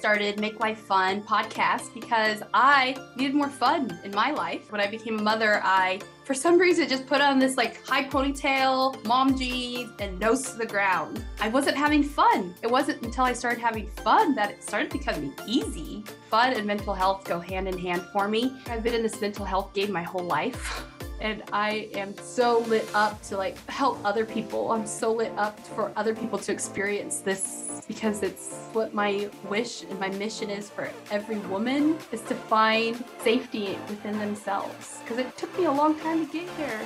started Make Life Fun podcast because I needed more fun in my life. When I became a mother, I, for some reason, just put on this like high ponytail, mom jeans, and nose to the ground. I wasn't having fun. It wasn't until I started having fun that it started becoming easy. Fun and mental health go hand in hand for me. I've been in this mental health game my whole life. And I am so lit up to like help other people. I'm so lit up for other people to experience this because it's what my wish and my mission is for every woman, is to find safety within themselves. Because it took me a long time to get here.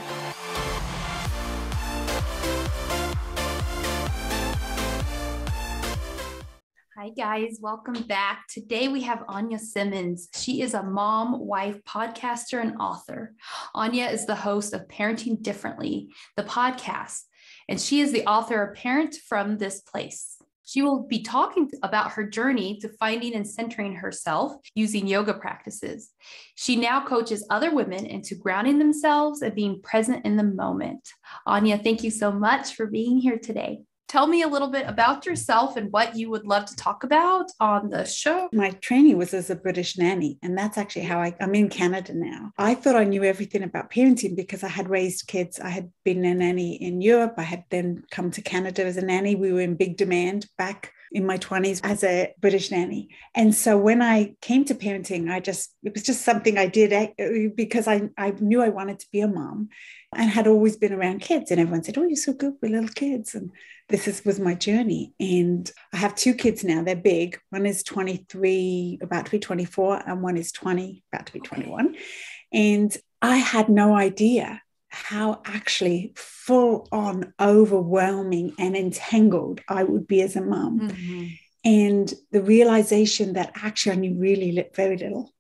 Hi guys, welcome back. Today we have Anja Simmons. She is a mom, wife, podcaster, and author. Anja is the host of Parenting Differently, the podcast, and she is the author of Parent from This Place. She will be talking about her journey to finding and centering herself using yoga practices. She now coaches other women into grounding themselves and being present in the moment. Anja, thank you so much for being here today. Tell me a little bit about yourself and what you would love to talk about on the show. My training was as a British nanny, and that's actually how I'm in Canada now. I thought I knew everything about parenting because I had raised kids. I had been a nanny in Europe. I had then come to Canada as a nanny. We were in big demand back in my 20s as a British nanny. And so when I came to parenting, it was just something I did because I knew I wanted to be a mom and had always been around kids. And everyone said, oh, you're so good with little kids. And was my journey. And I have two kids now. They're big. One is 23, about to be 24, and one is 20, about to be 21. And I had no idea how actually full on overwhelming and entangled I would be as a mom. Mm-hmm. And the realization that actually I knew really very little.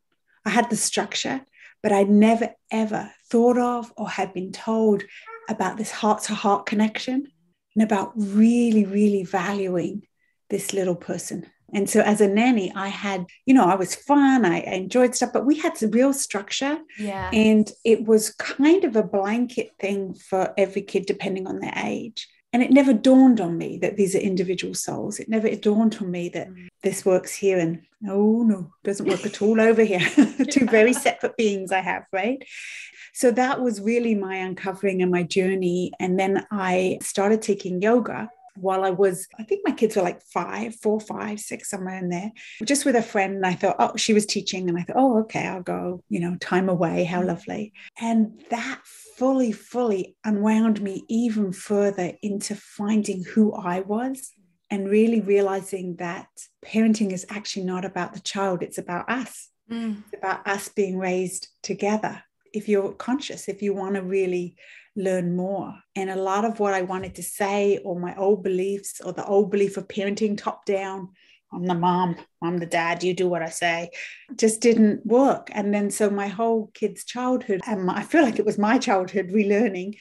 I had the structure, but I'd never, ever thought of or had been told about this heart-to-heart connection and about really, really valuing this little person. And so as a nanny, I had, I was fun. I enjoyed stuff, but we had some real structure. Yeah. And it was kind of a blanket thing for every kid, depending on their age. And it never dawned on me that these are individual souls. It never dawned on me that this works here and, oh, no, doesn't work at all over here. Two very separate beings I have, right? So that was really my uncovering and my journey. And then I started taking yoga while I think my kids were like 5, 4, 5, 6, somewhere in there, just with a friend. And I thought, oh, she was teaching. And I thought, oh, okay, I'll go, time away. How lovely. And that fully unwound me even further into finding who I was and really realizing that parenting is actually not about the child. It's about us. It's about us being raised together. If you're conscious, if you want to really learn more. And a lot of what I wanted to say, or my old beliefs, or the old belief of parenting top down, I'm the mom, I'm the dad, you do what I say, just didn't work. And then so my whole kids' childhood, and I feel like it was my childhood relearning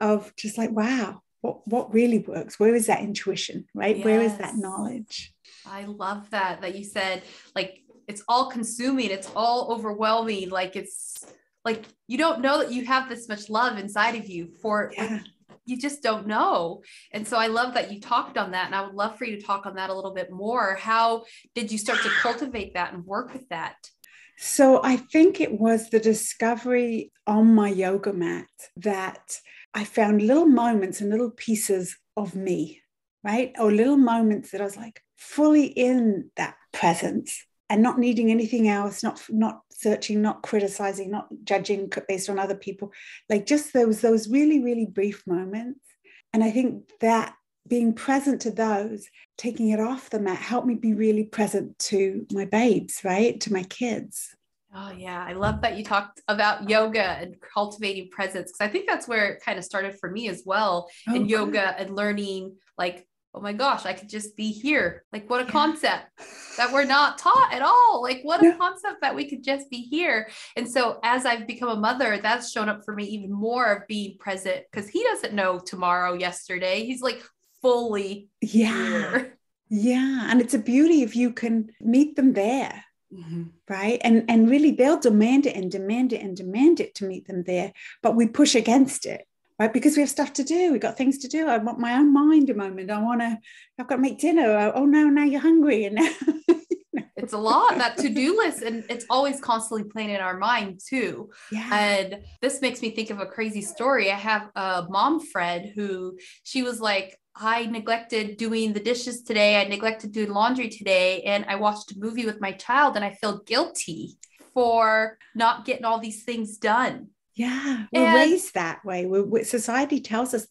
of just like, wow, what really works? Where is that intuition, right? Yes. Where is that knowledge? I love that you said, like, it's all consuming, it's all overwhelming, like it's like, you don't know that you have this much love inside of you for, like, you just don't know. And so I love that you talked on that. And I would love for you to talk on that a little bit more. How did you start to cultivate that and work with that? So I think it was the discovery on my yoga mat that I found little moments and little pieces of me, right? Or little moments that I was like fully in that presence. And not needing anything else, not searching, not criticizing, not judging based on other people. Like just those really, really brief moments. And I think that being present to those, taking it off the mat, helped me be really present to my babes, right? To my kids. Oh, yeah. I love that you talked about yoga and cultivating presence, because I think that's where it kind of started for me as well. Oh, and yoga and learning, like, oh my gosh, I could just be here. Like, what a concept that we're not taught at all. Like, what a concept that we could just be here. And so as I've become a mother, that's shown up for me even more of being present, because he doesn't know tomorrow, yesterday. He's like fully here. Yeah. And it's a beauty if you can meet them there. Mm-hmm. Right. And really they'll demand it and demand it and demand it to meet them there, but we push against it. Right? Because we have stuff to do. We've got things to do. I want my own mind a moment. I've got to make dinner. Oh no, now you're hungry. And now, It's a lot, that to-do list, and it's always constantly playing in our mind too. Yeah. And this makes me think of a crazy story. I have a mom friend who, she was like, I neglected doing the dishes today. I neglected doing laundry today. And I watched a movie with my child and I feel guilty for not getting all these things done. Yeah. We're raised that way. Society tells us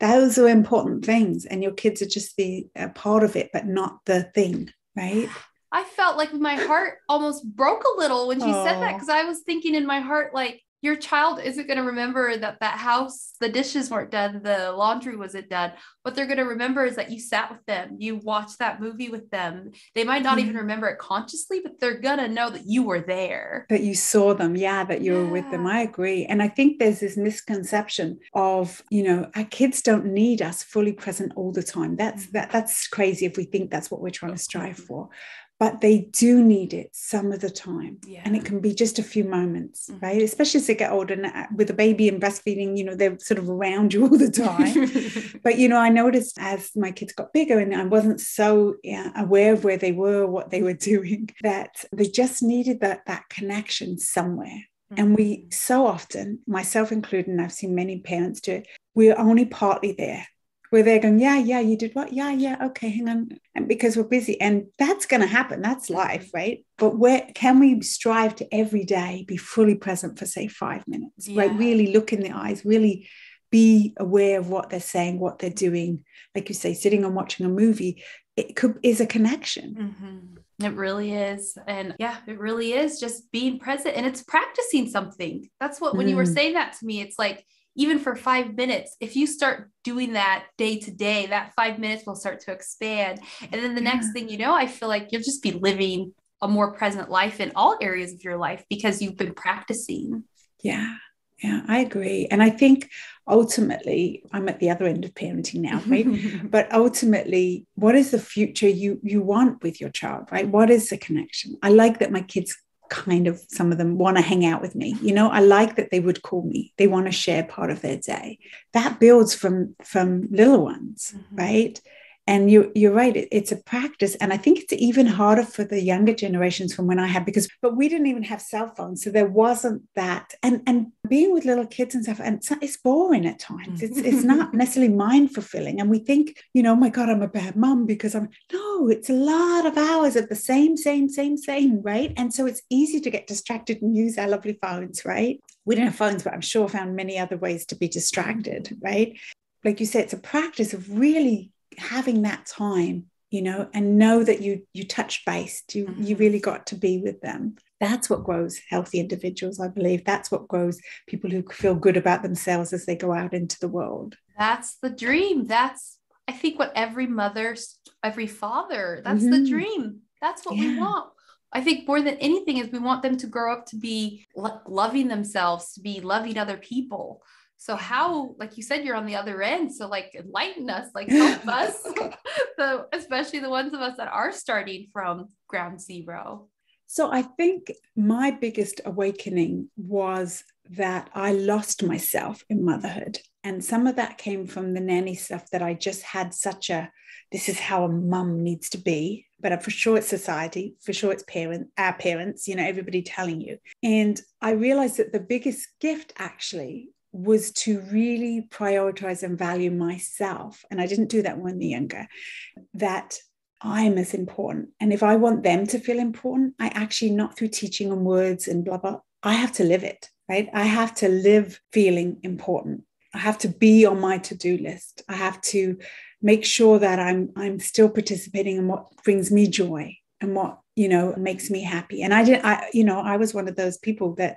those are important things, and your kids are just a part of it, but not the thing, right? I felt like my heart almost broke a little when she said that, because I was thinking in my heart, like, your child isn't going to remember that house, the dishes weren't done, the laundry wasn't done. What they're going to remember is that you sat with them, you watched that movie with them. They might not even remember it consciously, but they're going to know that you were there. That you saw them. Yeah, that you were with them. I agree. And I think there's this misconception of, our kids don't need us fully present all the time. That's crazy if we think that's what we're trying to strive for. But they do need it some of the time. Yeah. And it can be just a few moments, right? Especially as they get older, and with a baby and breastfeeding, they're sort of around you all the time. But, I noticed as my kids got bigger and I wasn't so aware of where they were, what they were doing, that they just needed that connection somewhere. And we so often, myself included, and I've seen many parents do it, we're only partly there. Where they're going, you did what? Yeah, okay, hang on. And because we're busy, and that's going to happen. That's life, right? But where can we strive to every day be fully present for, say, 5 minutes, right? Really look in the eyes, really be aware of what they're saying, what they're doing. Like you say, sitting and watching a movie, is a connection. Mm-hmm. It really is. And it really is just being present, and it's practicing something. That's what, when you were saying that to me, it's like, even for 5 minutes, if you start doing that day to day, that 5 minutes will start to expand. And then the next thing you know, I feel like you'll just be living a more present life in all areas of your life because you've been practicing. Yeah. Yeah, I agree. And I think ultimately, I'm at the other end of parenting now, right? But ultimately, what is the future you want with your child, right? What is the connection? I like that my kids kind of, some of them want to hang out with me. I like that they would call me. They want to share part of their day. That builds from little ones, right? And you're right. It's a practice. And I think it's even harder for the younger generations from when I had, but we didn't even have cell phones. So there wasn't that. And being with little kids and stuff, and it's boring at times. It's not necessarily mind fulfilling. And we think, my God, I'm a bad mom because no, it's a lot of hours of the same, right? And so it's easy to get distracted and use our lovely phones, right? We didn't have phones, but I'm sure found many other ways to be distracted, right? Like you said, it's a practice of really having that time, and know that you touch base, you really got to be with them. That's what grows healthy individuals, I believe. That's what grows people who feel good about themselves as they go out into the world. That's the dream. That's, I think, what every mother, every father, that's the dream. That's what we want. I think more than anything is we want them to grow up to be loving themselves, to be loving other people. So how, like you said, you're on the other end. So enlighten us, help us, so especially the ones of us that are starting from ground zero. So I think my biggest awakening was that I lost myself in motherhood. And some of that came from the nanny stuff that I just had this is how a mum needs to be. But for sure it's society, for sure it's our parents, everybody telling you. And I realized that the biggest gift actually was to really prioritize and value myself. And I didn't do that when they're younger, that I'm as important. And if I want them to feel important, I actually, not through teaching and words and blah, blah, I have to live it, right? I have to live feeling important. I have to be on my to-do list. I have to make sure that I'm still participating in what brings me joy and what, makes me happy. And I was one of those people that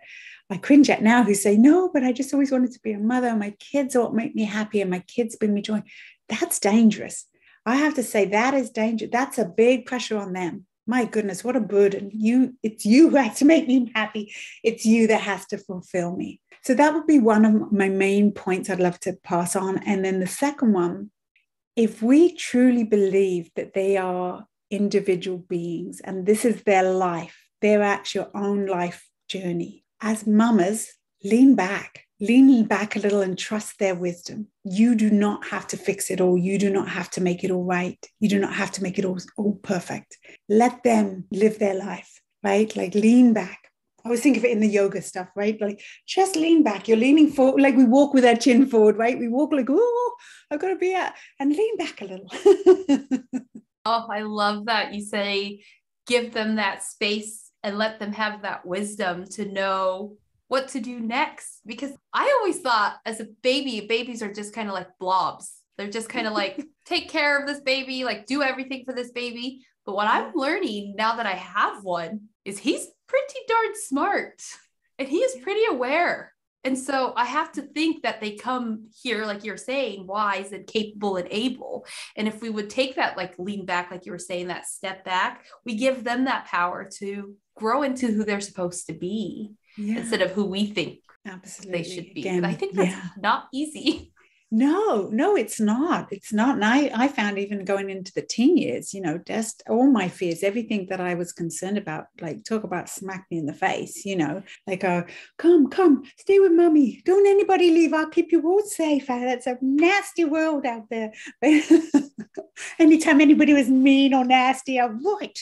I cringe at now who say, no, but I just always wanted to be a mother. My kids ought to make me happy and my kids bring me joy. That's dangerous. I have to say that is dangerous. That's a big pressure on them. My goodness, what a burden. It's you who has to make me happy. It's you that has to fulfill me. So that would be one of my main points I'd love to pass on. And then the second one, if we truly believe that they are individual beings and this is their life, they're actually your own life journey. As mamas, lean back, lean back a little and trust their wisdom. You do not have to fix it all. You do not have to make it all right. You do not have to make it all perfect. Let them live their life, right? Like lean back. I always think of it in the yoga stuff, right? Like just lean back. You're leaning forward, like we walk with our chin forward, right? We walk like, oh, I've got to be out, and lean back a little. Oh, I love that. You say, give them that space and let them have that wisdom to know what to do next. Because I always thought as a baby, babies are just kind of like blobs. They're just kind of like, take care of this baby, like do everything for this baby. But what I'm learning now that I have one is he's pretty darn smart and he is pretty aware. And so I have to think that they come here, like you're saying, wise and capable and able. And if we would take that, like lean back, like you were saying, that step back, we give them that power to grow into who they're supposed to be instead of who we think they should be. Again, I think that's not easy. No, it's not. It's not. And I found even going into the teen years, you know, just all my fears, everything that I was concerned about, like talk about smack me in the face, you know, like, oh, come, stay with mommy. Don't anybody leave. I'll keep you all safe. That's a nasty world out there. Anytime anybody was mean or nasty, I would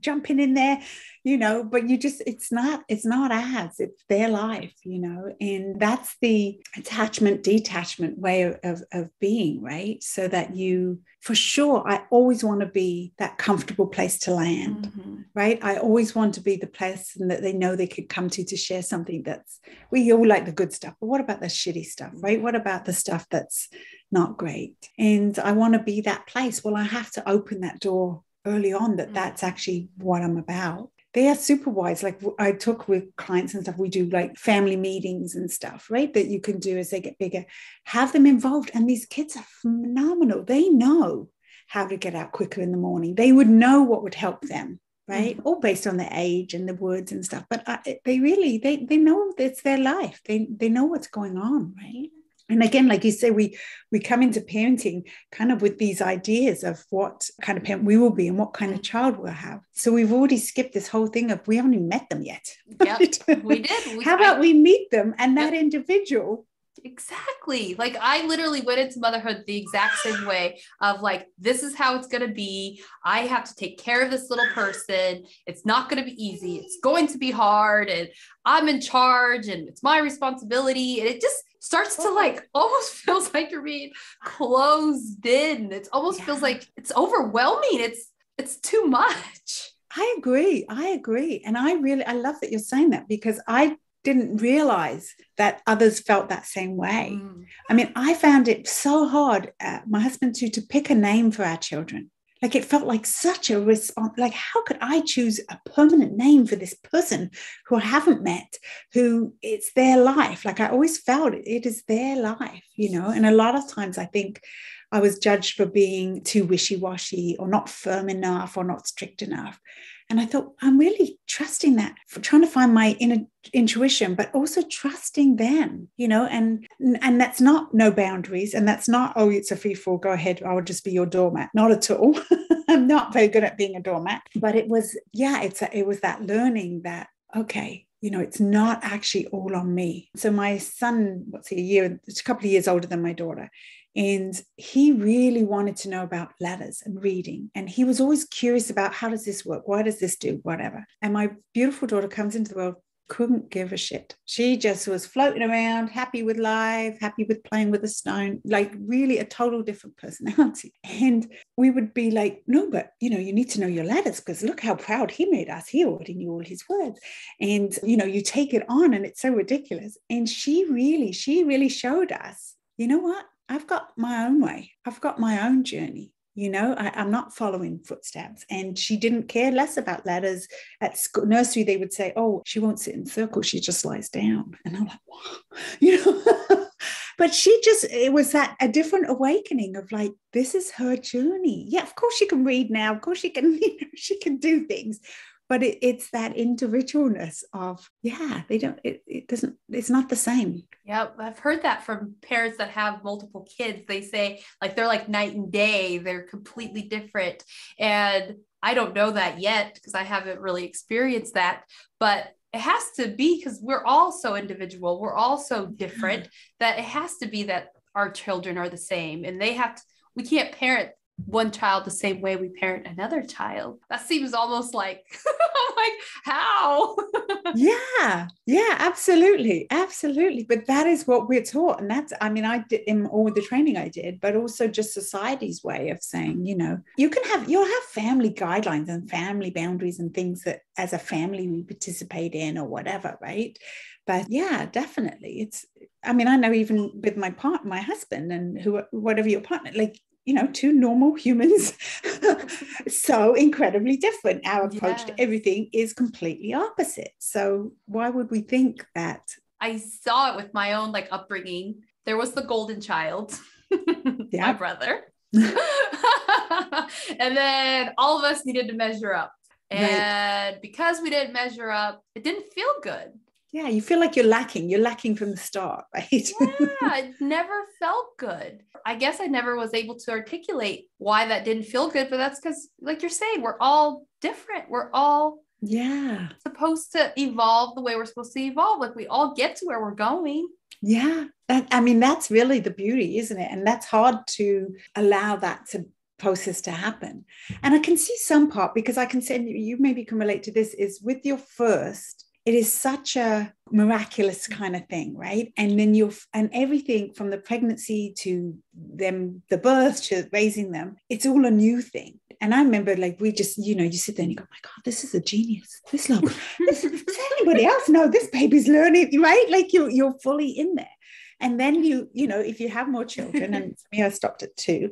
jump in there, you know, but you just, it's not ours. It's their life, you know, and that's the attachment, detachment way of being, right? So that you, for sure, I always want to be that comfortable place to land, right? I always want to be the place that they know they could come to share something that's, we all like the good stuff, but what about the shitty stuff, right? What about the stuff that's not great? And I want to be that place. Well, I have to open that door early on that's actually what I'm about. They are super wise. Like I talk with clients and stuff, we do like family meetings and stuff, right? That you can do as they get bigger, have them involved. And these kids are phenomenal. They know how to get out quicker in the morning. They would know what would help them, right? All based on their age and the words and stuff. But they know it's their life. They know what's going on, right? And again, like you say, we come into parenting kind of with these ideas of what kind of parent we will be and what kind of child we'll have. So we've already skipped this whole thing of we haven't even met them yet. Yep, we did. How about we meet them and that individual? Exactly. Like I literally went into motherhood the exact same way of like, this is how it's going to be. I have to take care of this little person. It's not going to be easy. It's going to be hard and I'm in charge and it's my responsibility. And it just starts to like, almost feels like you're being closed in. It almost feels like it's overwhelming. It's too much. I agree. And I love that you're saying that because I didn't realize that others felt that same way. I mean, I found it so hard, my husband too, to pick a name for our children. Like it felt like such a response, like how could I choose a permanent name for this person who I haven't met, who it's their life. Like I always felt it is their life, you know? And a lot of times I think I was judged for being too wishy-washy or not firm enough or not strict enough. And I thought, I'm really trusting that, for trying to find my inner intuition, but also trusting them, you know, and that's not no boundaries. And that's not, oh, it's a free fall, go ahead, I'll just be your doormat. Not at all. I'm not very good at being a doormat. But it was, it was that learning that, okay, you know, it's not actually all on me. So my son, it's a couple of years older than my daughter. And he really wanted to know about letters and reading. And he was always curious about how does this work? Why does this do whatever? And my beautiful daughter comes into the world, couldn't give a shit. She just was floating around, happy with life, happy with playing with a stone, like really a total different personality. And we would be like, no, but you know, you need to know your letters because look how proud he made us. He already knew all his words. And you know, you take it on and it's so ridiculous. And she really showed us, you know what? I've got my own way. I've got my own journey. You know, I'm not following footsteps. And she didn't care less about ladders. At school, nursery, they would say, oh, she won't sit in circles. She just lies down. And I'm like, wow, you know, but it was that a different awakening of like, this is her journey. Yeah, of course she can read now. Of course she can, you know, she can do things. But it's that individualness of, it's not the same. Yeah, I've heard that from parents that have multiple kids. They say like, they're like night and day, they're completely different. And I don't know that yet because I haven't really experienced that, but it has to be, because we're all so individual, we're all so different, that it has to be that our children are the same, and they have to, we can't parent one child the same way we parent another child. That seems almost like, I'm like, how? Yeah, absolutely. But that is what we're taught. And that's, I mean, I did in all the training I did, but also just society's way of saying, you know, you'll have family guidelines and family boundaries and things that as a family we participate in or whatever, right? But yeah, definitely. It's, I mean, I know even with my husband and whatever your partner, like, you know, two normal humans, so incredibly different. Our approach to everything is completely opposite. So why would we think that? I saw it with my own like upbringing. There was the golden child, my brother. And then all of us needed to measure up. And because we didn't measure up, it didn't feel good. Yeah, you feel like you're lacking from the start, right? It never felt good. I guess I never was able to articulate why that didn't feel good, but that's because, like you're saying, we're all different. We're all supposed to evolve the way we're supposed to evolve. Like we all get to where we're going. Yeah. I mean, that's really the beauty, isn't it? And that's hard to allow that to process to happen. And I can see some part, because I can say, you maybe can relate to this, is with your first, it is such a miraculous kind of thing, right? And then and everything from the pregnancy to them, the birth to raising them, it's all a new thing. And I remember, like, we just, you know, you sit there and you go, my God, this is a genius. This look, does anybody else know this baby's learning, right? Like you're fully in there. And then you know, if you have more children, and for me, I stopped at 2.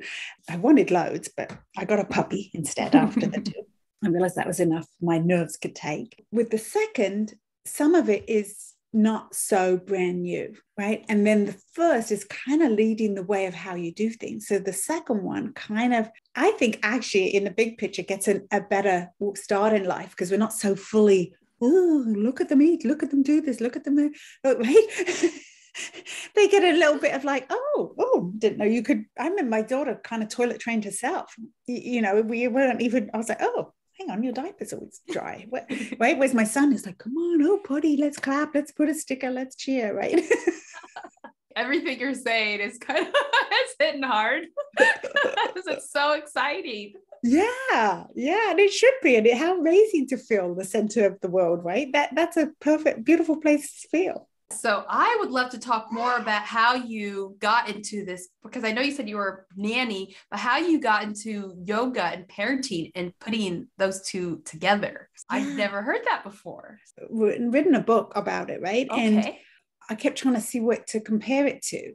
I wanted loads, but I got a puppy instead after the 2. I realized that was enough my nerves could take. With the second, some of it is not so brand new, right? And then the first is kind of leading the way of how you do things. So the second one kind of, I think actually in the big picture, gets a better start in life, because we're not so fully, oh, look at them eat, look at them do this, look at them, right? They get a little bit of like, oh, didn't know you could. I mean, my daughter kind of toilet trained herself. You know, we weren't even, I was like, oh, hang on, your diaper's always dry. Right? Whereas my son is like, come on, oh, potty, let's clap, let's put a sticker, let's cheer, right? Everything you're saying is kind of, it's hitting hard. It's so exciting. Yeah. And it should be. And how amazing to feel the center of the world, right? That's a perfect, beautiful place to feel. So I would love to talk more about how you got into this, because I know you said you were a nanny, but how you got into yoga and parenting and putting those two together. Yeah. I've never heard that before. We've written a book about it, right? Okay. And I kept trying to see what to compare it to.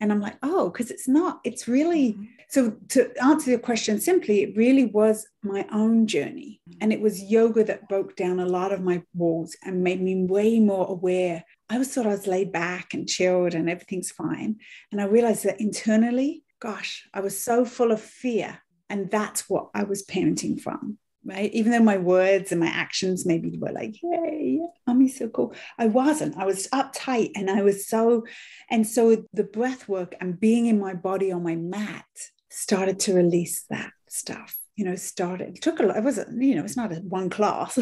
And I'm like, oh, because it's really, so to answer your question simply, it really was my own journey. And it was yoga that broke down a lot of my walls and made me way more aware. I always thought I was laid back and chilled and everything's fine. And I realized that internally, gosh, I was so full of fear. And that's what I was parenting from, right? Even though my words and my actions maybe were like, yay, mommy's so cool. I wasn't. I was uptight and I was so, and so the breath work and being in my body on my mat started to release that stuff. You know, started, it took a lot, it wasn't, you know, it's not one class.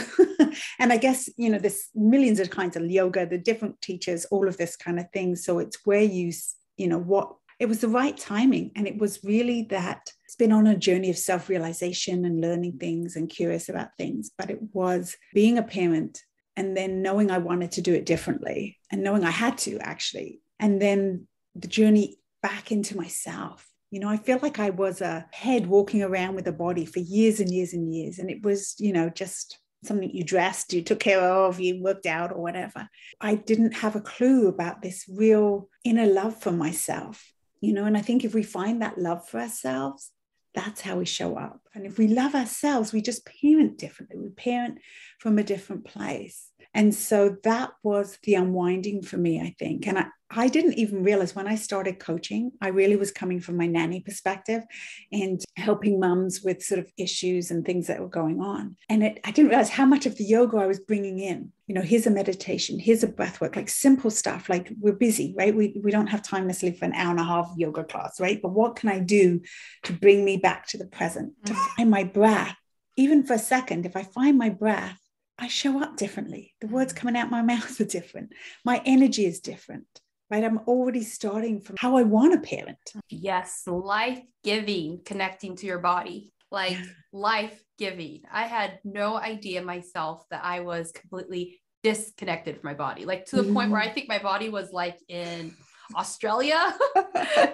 And I guess, you know, there's millions of kinds of yoga, the different teachers, all of this kind of thing. So it's where you know, what, it was the right timing. And it was really that, it's been on a journey of self-realization and learning things and curious about things. But it was being a parent and then knowing I wanted to do it differently and knowing I had to actually. And then the journey back into myself. You know, I feel like I was a head walking around with a body for years and years and years. And it was, you know, just something you dressed, you took care of, you worked out or whatever. I didn't have a clue about this real inner love for myself, you know, and I think if we find that love for ourselves, that's how we show up. And if we love ourselves, we just parent differently. We parent from a different place. And so that was the unwinding for me, I think. And I didn't even realize when I started coaching, I really was coming from my nanny perspective and helping mums with sort of issues and things that were going on. And I didn't realize how much of the yoga I was bringing in. You know, here's a meditation, here's a breath work, like simple stuff, like we're busy, right? We don't have time necessarily for an hour and a half of yoga class, right? But what can I do to bring me back to the present, to find my breath? Even for a second, if I find my breath, I show up differently. The words coming out my mouth are different. My energy is different, right? I'm already starting from how I want to parent. Yes, life-giving, connecting to your body, like life-giving. I had no idea myself that I was completely disconnected from my body, like to the point where I think my body was like in Australia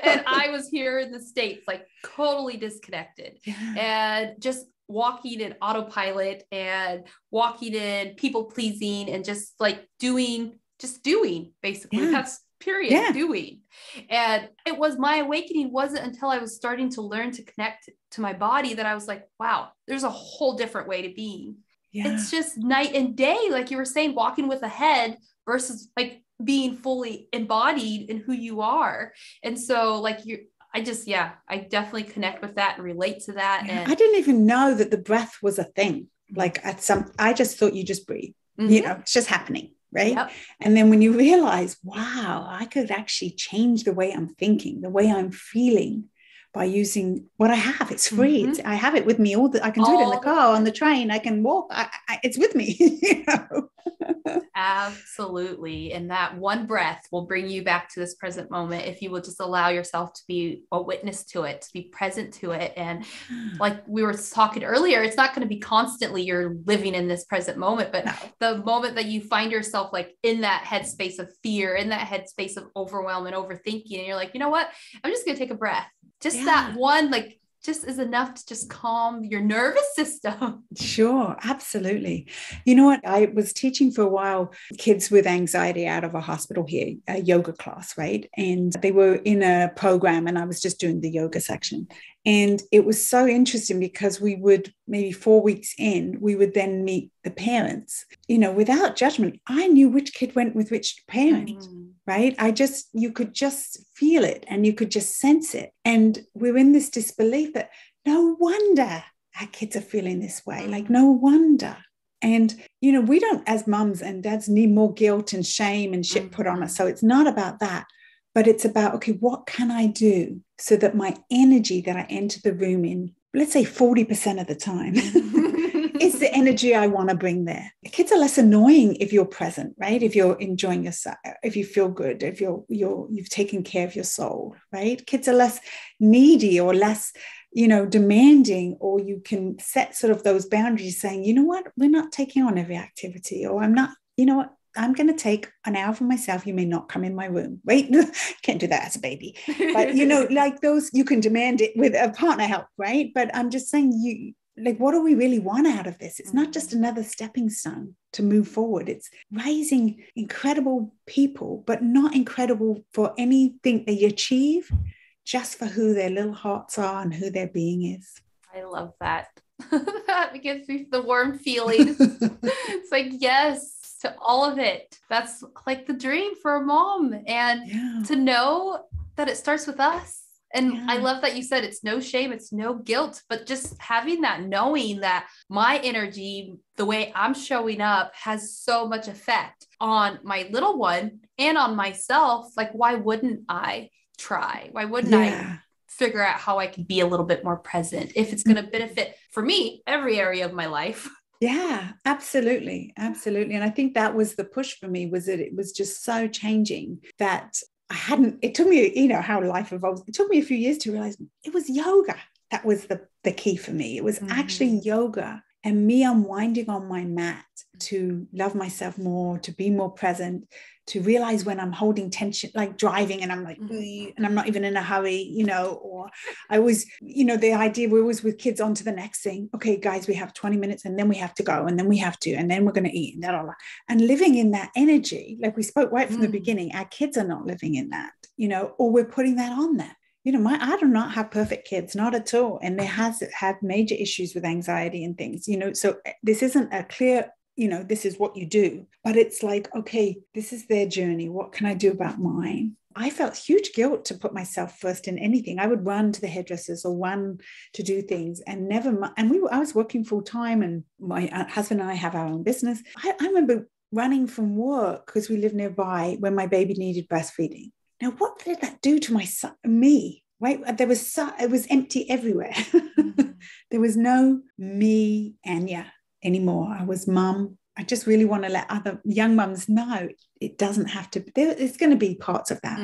and I was here in the States, like totally disconnected and just walking in autopilot and walking in people pleasing and just like doing basically. That's period. Doing. And it was my awakening. Wasn't until I was starting to learn to connect to my body that I was like, wow, there's a whole different way to being. It's just night and day. Like you were saying, walking with a head versus like being fully embodied in who you are. And so like I definitely connect with that and relate to that. Yeah. And I didn't even know that the breath was a thing. Like I just thought you just breathe, you know, it's just happening. Right. Yep. And then when you realize, wow, I could actually change the way I'm thinking, the way I'm feeling by using what I have. It's free. I have it with me. I can do it in the car, on the train. I can walk. It's with me. You know? Absolutely. And that one breath will bring you back to this present moment if you will just allow yourself to be a witness to it, to be present to it. And like we were talking earlier, it's not going to be constantly you're living in this present moment, but the moment that you find yourself like in that headspace of fear, in that headspace of overwhelm and overthinking, and you're like, you know what, I'm just going to take a breath. Just that one, like, just is enough to just calm your nervous system. Sure, absolutely. You know what? I was teaching for a while kids with anxiety out of a hospital here, a yoga class, right? And they were in a program and I was just doing the yoga section. And it was so interesting because we would, maybe 4 weeks in, we would then meet the parents, you know, without judgment. I knew which kid went with which parent, right? You could just feel it and you could just sense it. And we're in this disbelief that no wonder our kids are feeling this way, like no wonder. And, you know, we don't, as mums and dads, need more guilt and shame and shit put on us. So it's not about that. But it's about, okay, what can I do so that my energy that I enter the room in, let's say 40% of the time, is the energy I want to bring there. Kids are less annoying if you're present, right? If you're enjoying yourself, if you feel good, if you've taken care of your soul, right? Kids are less needy or less, you know, demanding, or you can set sort of those boundaries saying, you know what, we're not taking on every activity, or I'm not, you know what, I'm going to take an hour for myself. You may not come in my room. Wait, can't do that as a baby. But, you know, like those, you can demand it with a partner help, right? But I'm just saying, you like, what do we really want out of this? It's not just another stepping stone to move forward. It's raising incredible people, but not incredible for anything they achieve, just for who their little hearts are and who their being is. I love that. That gives me the warm feeling. It's like, yes. To all of it. That's like the dream for a mom, and to know that it starts with us. And I love that you said it's no shame, it's no guilt, but just having that, knowing that my energy, the way I'm showing up, has so much effect on my little one and on myself. Like, why wouldn't I try? Why wouldn't I figure out how I can be a little bit more present if it's going to benefit for me, every area of my life? Yeah, absolutely. Absolutely. And I think that was the push for me, was that it was just so changing that it took me, you know, how life evolves. It took me a few years to realize it was yoga. That was the key for me. It was actually yoga and me unwinding on my mat to love myself more, to be more present, to realize when I'm holding tension, like driving and I'm like, and I'm not even in a hurry, you know, or I was, you know, the idea we're always with kids on to the next thing. Okay, guys, we have 20 minutes and then we have to go and then we have to, and then we're going to eat and that. And living in that energy, like we spoke right from the beginning, our kids are not living in that, you know, or we're putting that on them. You know, I do not have perfect kids, not at all. And they have major issues with anxiety and things, you know, so this isn't a clear, you know, this is what you do, but it's like, okay, this is their journey. What can I do about mine? I felt huge guilt to put myself first in anything. I would run to the hairdressers or run to do things and never, and I was working full time and my husband and I have our own business. I remember running from work because we live nearby when my baby needed breastfeeding. Now, what did that do to my son, me? Right? It was empty everywhere. There was no me, Anja, anymore. I was mum, I just really want to let other young mums know it doesn't have to, there's going to be parts of that,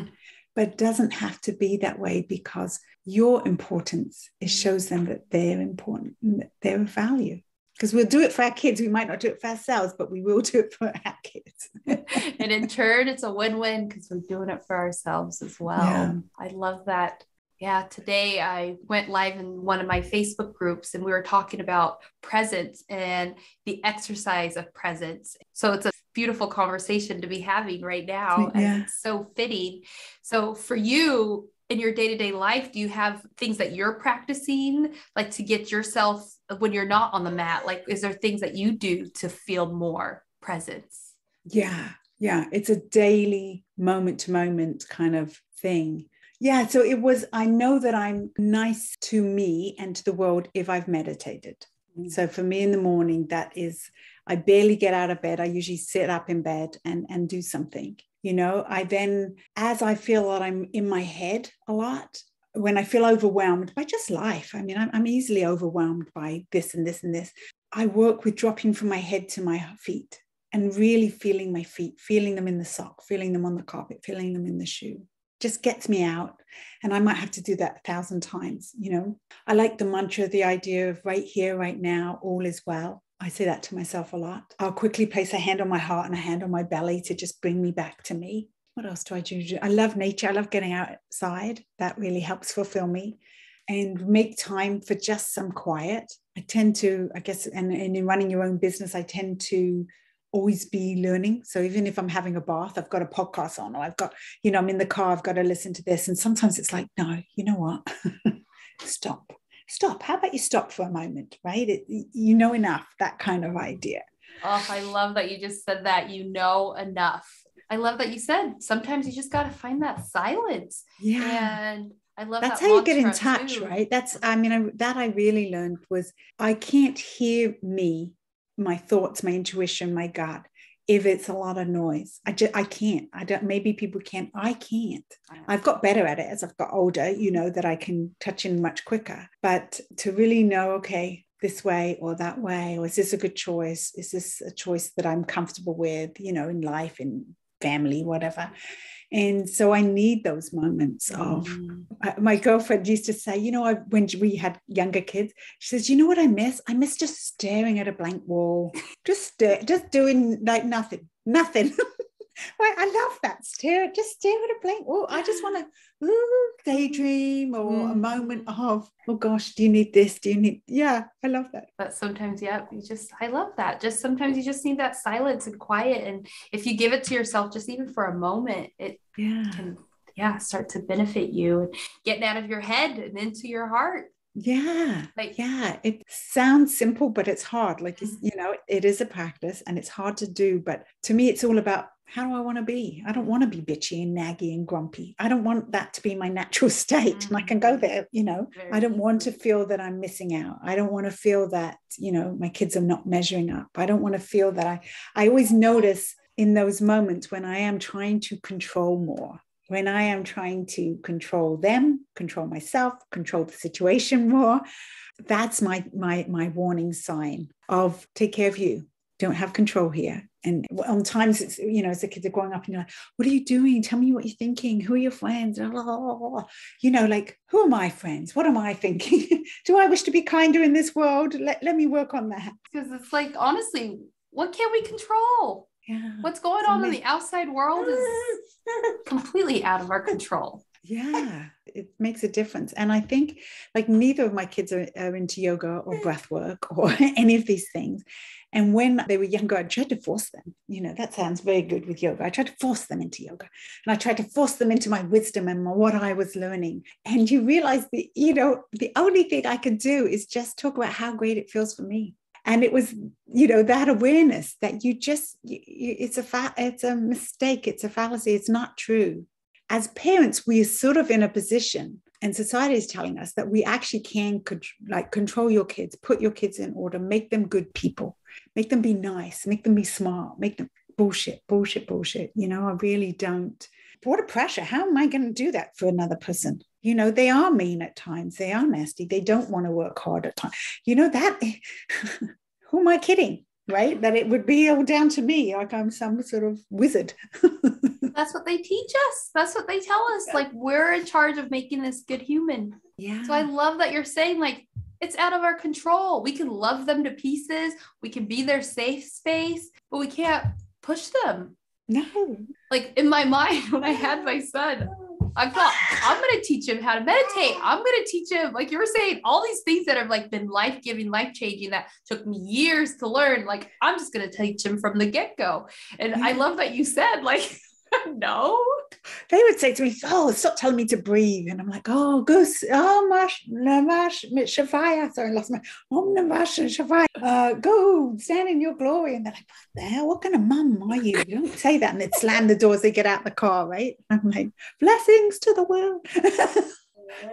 but it doesn't have to be that way, because your importance, it shows them that they're important and that they're of value. Because we'll do it for our kids. We might not do it for ourselves, but we will do it for our kids. And in turn, it's a win-win because we're doing it for ourselves as well. Yeah. I love that. Yeah. Today I went live in one of my Facebook groups and we were talking about presence and the exercise of presence. So it's a beautiful conversation to be having right now. Yeah. And it's so fitting. So for you, in your day-to-day life, do you have things that you're practicing, like to get yourself when you're not on the mat? Like, is there things that you do to feel more presence? Yeah. It's a daily moment to moment kind of thing. Yeah. So it was, I know that I'm nice to me and to the world if I've meditated. Mm-hmm. So for me in the morning, that is, I barely get out of bed. I usually sit up in bed and do something. You know, I then, as I feel that I'm in my head a lot, when I feel overwhelmed by just life, I mean, I'm easily overwhelmed by this and this and this. I work with dropping from my head to my feet and really feeling my feet, feeling them in the sock, feeling them on the carpet, feeling them in the shoe. Just gets me out. And I might have to do that 1,000 times. You know, I like the mantra, the idea of right here, right now, all is well. I say that to myself a lot. I'll quickly place a hand on my heart and a hand on my belly to just bring me back to me. What else do I do? I love nature. I love getting outside. That really helps fulfill me. And make time for just some quiet. I tend to, I guess, and in running your own business, I tend to always be learning. So even if I'm having a bath, I've got a podcast on, or I've got, you know, I'm in the car, I've got to listen to this. And sometimes it's like, no, you know what? Stop. How about you stop for a moment, right? You know enough, that kind of idea. Oh, I love that you just said that, you know enough. I love that you said, sometimes you just got to find that silence. Yeah. And I love that's that how you get in touch, too. Right? That's, I mean, that I really learned was I can't hear me, my thoughts, my intuition, my gut, if it's a lot of noise. I can't. I don't, maybe people can. I can't. I've got better at it as I've got older, you know, that I can touch in much quicker. But to really know, okay, this way or that way, or is this a good choice? Is this a choice that I'm comfortable with, you know, in life, in family, whatever. And so I need those moments of, my girlfriend used to say, you know, when we had younger kids, she says, you know what I miss? I miss just staring at a blank wall, just doing like nothing. Well, I love that. Just stare at a blank wall. I just want to daydream or a moment of, oh gosh, do you need this? Yeah, I love that. But sometimes, yeah, I love that. Just sometimes you just need that silence and quiet. And if you give it to yourself, just even for a moment, it can start to benefit you. Getting out of your head and into your heart. Yeah. It sounds simple, but it's hard. You know, it is a practice and it's hard to do, but to me, it's all about how do I want to be? I don't want to be bitchy and naggy and grumpy. I don't want that to be my natural state. Mm-hmm. And I can go there, you know, I don't want to feel that I'm missing out. I don't want to feel that, you know, my kids are not measuring up. I don't want to feel that I always notice in those moments when I am trying to control more. When I am trying to control them, control myself, control the situation more, that's my warning sign of take care of you. Don't have control here. And sometimes it's, you know, as the kids are growing up and you're like, what are you doing? Tell me what you're thinking. Who are your friends? You know, like, who are my friends? What am I thinking? Do I wish to be kinder in this world? Let me work on that. Because it's like, honestly, what can we control? Yeah. What's going on in the outside world is completely out of our control. Yeah, it makes a difference. And I think like neither of my kids are into yoga or breath work or any of these things. And when they were younger, I tried to force them. You know, that sounds very good with yoga. I tried to force them into yoga and I tried to force them into my wisdom and what I was learning. And you realize that, you know, the only thing I could do is just talk about how great it feels for me. And it was, you know, that awareness that it's a mistake. It's a fallacy. It's not true. As parents, we are sort of in a position, and society is telling us that we actually can control your kids, put your kids in order, make them good people, make them be nice, make them be smart, make them bullshit. You know, I really don't. What a pressure. How am I going to do that for another person? You know, they are mean at times. They are nasty. They don't want to work hard at times. You know that, who am I kidding? right? That it would be all down to me, like I'm some sort of wizard. That's what they teach us. That's what they tell us. Yeah. Like, we're in charge of making this good human. Yeah. So I love that you're saying, like, it's out of our control. We can love them to pieces. We can be their safe space, but we can't push them. No. Like, in my mind, when I had my son, I thought, I'm going to teach him how to meditate. I'm going to teach him, like you were saying, all these things that have like been life-giving, life-changing that took me years to learn. Like, I'm just going to teach him from the get-go. And I love that you said, like, no. They would say to me, oh, stop telling me to breathe. And I'm like, oh, goose, oh, mash, namash, shavaya. Sorry, I lost my, om namash, shavaya. Go stand in your glory. And they're like, what the hell? What kind of mum are you? You don't say that. And they'd slam the door as they get out the car, right? I'm like, blessings to the world.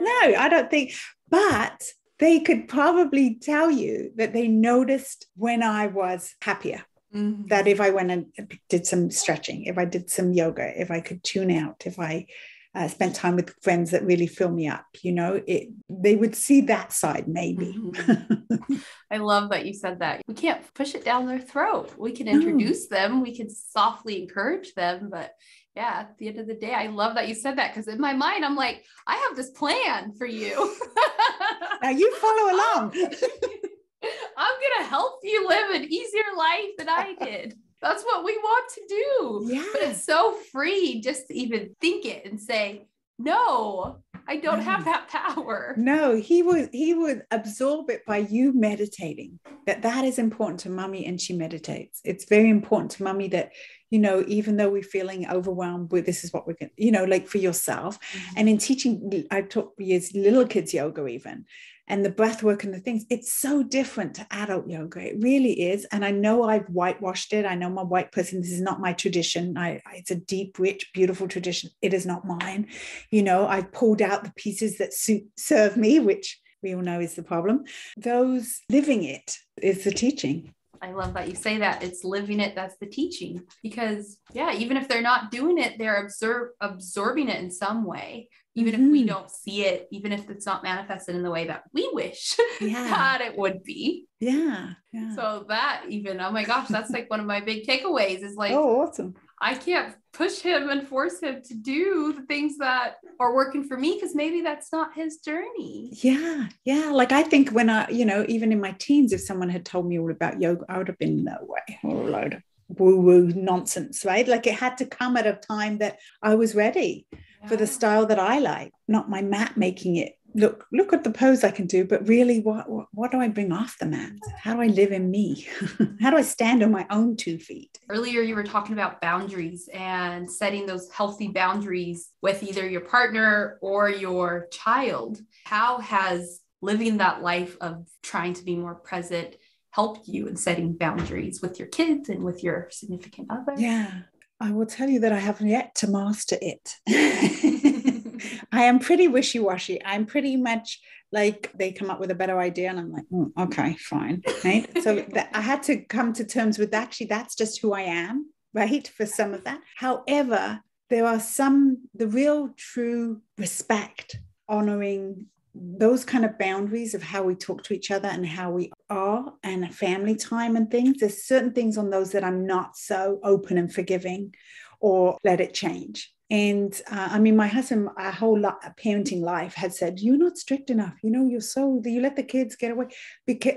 No, I don't think. But they could probably tell you that they noticed when I was happier. Mm-hmm. That if I went and did some stretching, if I did some yoga, if I could tune out, if I spent time with friends that really fill me up, you know, they would see that side maybe. Mm-hmm. I love that you said that. We can't push it down their throat. We can introduce them. We can softly encourage them. But yeah, at the end of the day, I love that you said that, because in my mind, I'm like, I have this plan for you. Now you follow along. I'm going to help you live an easier life than I did. That's what we want to do. Yeah. But it's so free just to even think it and say, no, I don't have that power. No, he would absorb it by you meditating. That is important to mummy, and she meditates. It's very important to mummy that, you know, even though we're feeling overwhelmed with this is what we're going to, you know, like for yourself. Mm-hmm. And in teaching, I taught years little kids yoga even. And the breath work and the things, it's so different to adult yoga. It really is. And I know I've whitewashed it. I know my white person, this is not my tradition. It's a deep, rich, beautiful tradition. It is not mine. You know, I pulled out the pieces that serve me, which we all know is the problem. Those living it is the teaching. I love that you say that. It's living it. That's the teaching. Because yeah, even if they're not doing it, they're absorbing it in some way. Even if we don't see it, even if it's not manifested in the way that we wish that it would be. Yeah. So that even, oh my gosh, that's like one of my big takeaways is like, oh, awesome. I can't push him and force him to do the things that are working for me, because maybe that's not his journey. Yeah. Yeah. Like I think when I, you know, even in my teens, if someone had told me all about yoga, I would have been no way, or a load of woo-woo nonsense, right? Like it had to come at a time that I was ready for the style that I like, not my mat making it. Look at the pose I can do, but really what do I bring off the mat? How do I live in me? How do I stand on my own 2 feet? Earlier, you were talking about boundaries and setting those healthy boundaries with either your partner or your child. How has living that life of trying to be more present helped you in setting boundaries with your kids and with your significant other? Yeah. I will tell you that I haven't yet to master it. I am pretty wishy-washy. I'm pretty much like they come up with a better idea and I'm like, okay, fine. Right? So I had to come to terms with actually that's just who I am, right? For some of that. However, there are the real true respect, honoring those kind of boundaries of how we talk to each other and how we are and family time and things. There's certain things on those that I'm not so open and forgiving or let it change. And I mean, my husband, our whole parenting life had said, you're not strict enough. You know, you let the kids get away.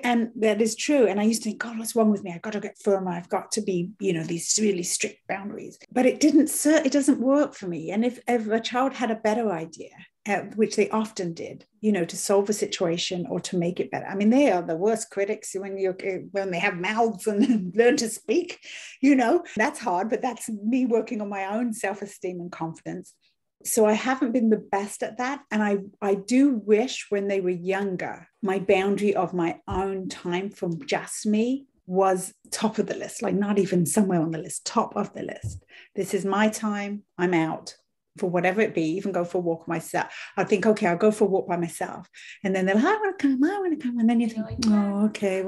And that is true. And I used to think, God, what's wrong with me? I've got to get firmer. I've got to be, you know, these really strict boundaries. But it doesn't work for me. And if a child had a better idea, which they often did, you know, to solve a situation or to make it better. I mean, they are the worst critics when they have mouths and learn to speak, you know, that's hard, but that's me working on my own self-esteem and confidence. So I haven't been the best at that. And I do wish when they were younger, my boundary of my own time from just me was top of the list, like not even somewhere on the list, top of the list. This is my time. I'm out. For whatever it be, even go for a walk myself. I think, okay, I'll go for a walk by myself. And then they're like, I want to come. And then you think, oh, okay,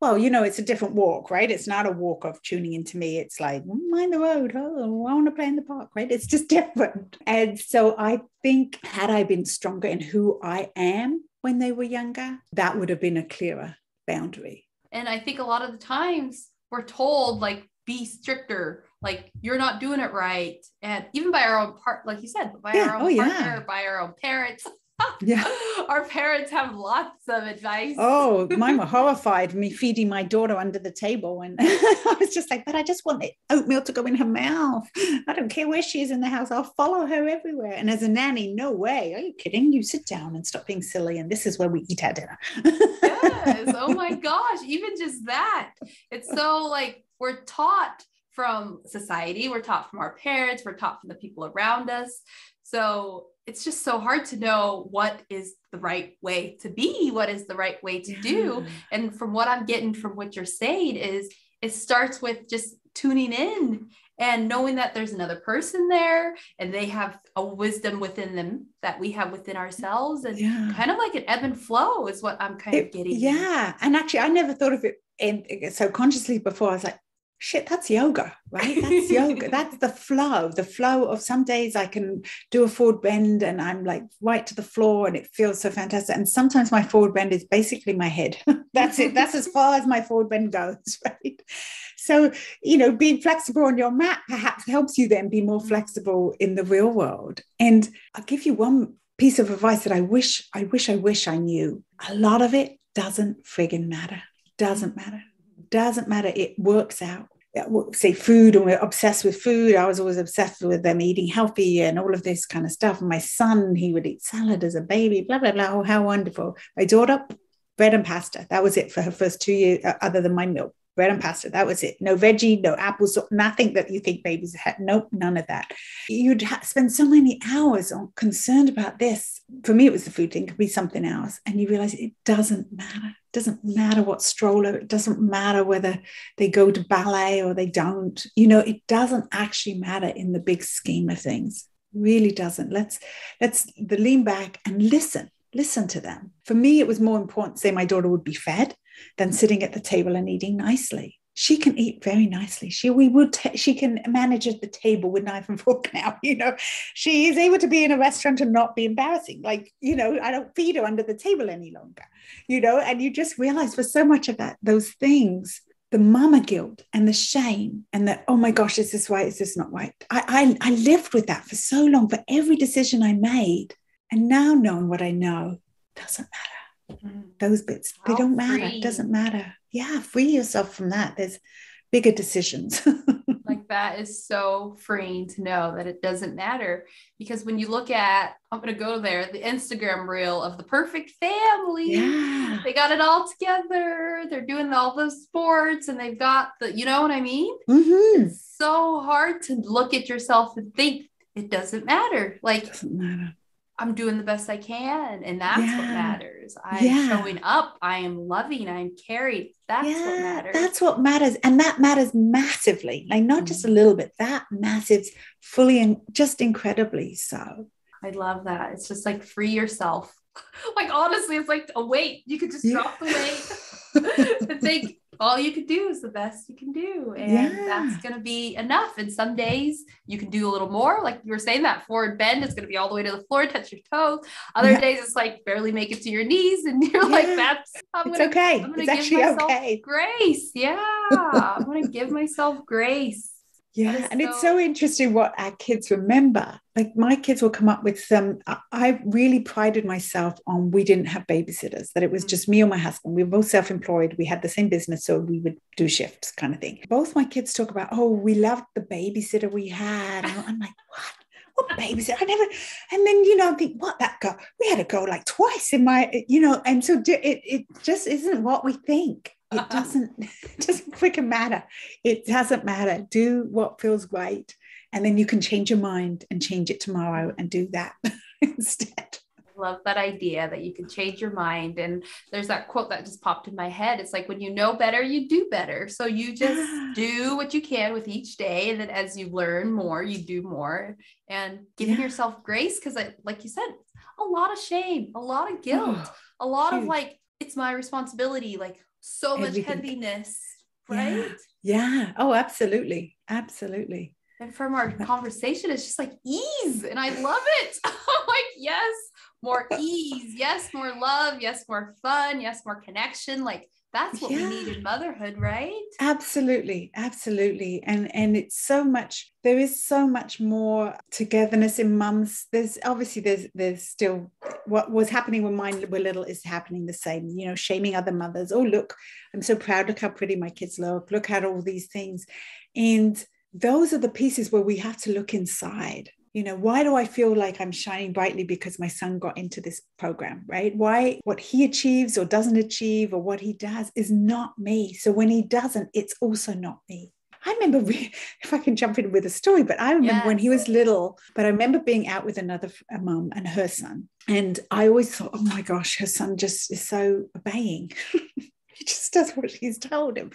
well, you know, it's a different walk, right? It's not a walk of tuning into me. It's like, mind the road. Oh, I want to play in the park, right? It's just different. And so I think had I been stronger in who I am when they were younger, that would have been a clearer boundary. And I think a lot of the times we're told like, be stricter, like you're not doing it right. And even by our own part, like you said, by our own partner, by our own parents. Our parents have lots of advice. Oh, mine were horrified, me feeding my daughter under the table. And I was just like, but I just want the oatmeal to go in her mouth. I don't care where she is in the house. I'll follow her everywhere. And as a nanny, no way. Are you kidding? You sit down and stop being silly. And this is where we eat our dinner. Yes. Oh my gosh. Even just that. It's so like, we're taught from society. We're taught from our parents. We're taught from the people around us. So it's just so hard to know what is the right way to be, what is the right way to do. And from what I'm getting from what you're saying is it starts with just tuning in and knowing that there's another person there and they have a wisdom within them that we have within ourselves. And kind of like an ebb and flow is what I'm kind of getting. Yeah. And actually, I never thought of it so consciously before. I was like, shit, that's yoga, right? That's yoga. That's the flow of some days I can do a forward bend and I'm like right to the floor and it feels so fantastic. And sometimes my forward bend is basically my head. That's it. That's as far as my forward bend goes, right? So, you know, being flexible on your mat perhaps helps you then be more flexible in the real world. And I'll give you one piece of advice that I wish I knew. A lot of it doesn't friggin' matter. Doesn't matter. Doesn't matter. It works out. Say food, and we're obsessed with food. I was always obsessed with them eating healthy and all of this kind of stuff. And my son, he would eat salad as a baby, blah, blah, blah. Oh, how wonderful. My daughter, bread and pasta. That was it for her first 2 years, other than my milk. Bread and pasta. That was it. No veggie, no apples, nothing that you think babies had. Nope, none of that. You'd spend so many hours on concerned about this. For me, it was the food thing. It could be something else. And you realize it doesn't matter. It doesn't matter what stroller. It doesn't matter whether they go to ballet or they don't. You know, it doesn't actually matter in the big scheme of things. It really doesn't. Let's lean back and listen to them. For me, it was more important, say my daughter would be fed, than sitting at the table and eating nicely. She can eat very nicely. She can manage at the table with knife and fork now. You know, she is able to be in a restaurant and not be embarrassing. Like, you know, I don't feed her under the table any longer. You know, and you just realize for so much of that, those things, the mama guilt and the shame and the, oh my gosh, is this right? Is this not right? I lived with that for so long for every decision I made, and now knowing what I know doesn't matter. Those bits, they don't matter. It doesn't matter. Yeah, free yourself from that. There's bigger decisions. Like that is so freeing to know that it doesn't matter, because when you look at, I'm going to go there, the Instagram reel of the perfect family, they got it all together. They're doing all those sports and they've got the, you know what I mean? Mm-hmm. It's so hard to look at yourself and think it doesn't matter. Like it doesn't matter. I'm doing the best I can. And that's what matters. I'm showing up. I am loving. I'm caring. That's what matters. That's what matters. And that matters massively. Like not just a little bit, that massive, fully and just incredibly so. I love that. It's just like free yourself. Like, honestly, it's like a weight. You could just drop the weight and think all you could do is the best you can do. And that's going to be enough. And some days you can do a little more. Like you were saying, that forward bend is going to be all the way to the floor, touch your toes. Other days it's like barely make it to your knees. And you're like, okay. I'm going to give myself grace. Yeah. I'm going to give myself grace. Yeah. And it's so interesting what our kids remember. Like my kids will come up with some, I really prided myself on, we didn't have babysitters, that it was just me and my husband. We were both self-employed. We had the same business. So we would do shifts kind of thing. Both my kids talk about, oh, we loved the babysitter we had. And I'm like, what babysitter? I never. And then, you know, I think, what, that girl, we had a girl like twice in my, you know, and so it just isn't what we think. It doesn't freaking matter. It doesn't matter. Do what feels right. And then you can change your mind and change it tomorrow and do that instead. I love that idea that you can change your mind. And there's that quote that just popped in my head. It's like, when you know better, you do better. So you just do what you can with each day. And then as you learn more, you do more, and giving yourself grace. Cause like you said, a lot of shame, a lot of guilt, a lot of like, it's my responsibility. Like, so much heaviness, right? Yeah. Oh, absolutely. Absolutely. And from our conversation, it's just like ease. And I love it. I'm like, yes, more ease. Yes, more love. Yes, more fun. Yes, more connection. Like that's what we need in motherhood, right? Absolutely. Absolutely. And it's so much, there is so much more togetherness in mums. There's obviously there's still what was happening when mine were little is happening the same, you know, shaming other mothers. Oh, look, I'm so proud. Look how pretty my kids look. Look at all these things. And those are the pieces where we have to look inside. You know, why do I feel like I'm shining brightly because my son got into this program, right? Why what he achieves or doesn't achieve or what he does is not me. So when he doesn't, it's also not me. I remember, if I can jump in with a story, but I remember when he was little, but I remember being out with another mum and her son. And I always thought, oh my gosh, her son just is so obeying. He just does what he's told him.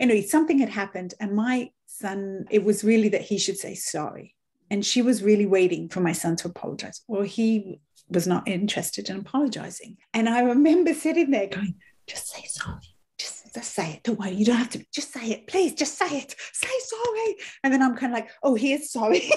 Anyway, something had happened and my son, it was really that he should say sorry. And she was really waiting for my son to apologize. Well, he was not interested in apologizing. And I remember sitting there going, just say sorry. Just say it. Don't worry. You don't have to. Just say it. Please, just say it. Say sorry. And then I'm kind of like, oh, he is sorry.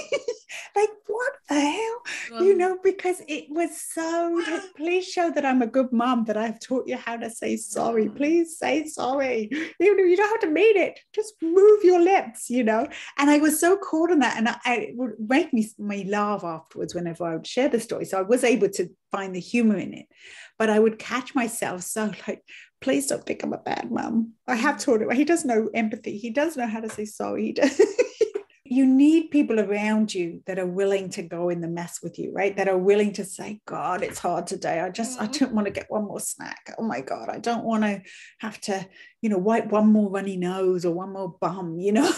Like, what the hell? Well, you know, because it was so, please show that I'm a good mom, that I've taught you how to say sorry. Please say sorry. Even if you don't have to mean it, just move your lips, you know. And I was so caught on that. And it would make me laugh afterwards whenever I would share the story. So I was able to find the humor in it. But I would catch myself so like, please don't think I'm a bad mum. I have taught him. He does know empathy. He does know how to say sorry. He does. You need people around you that are willing to go in the mess with you, right? That are willing to say, God, it's hard today. I don't want to get one more snack. Oh my God, I don't want to have to, you know, wipe one more runny nose or one more bum, you know?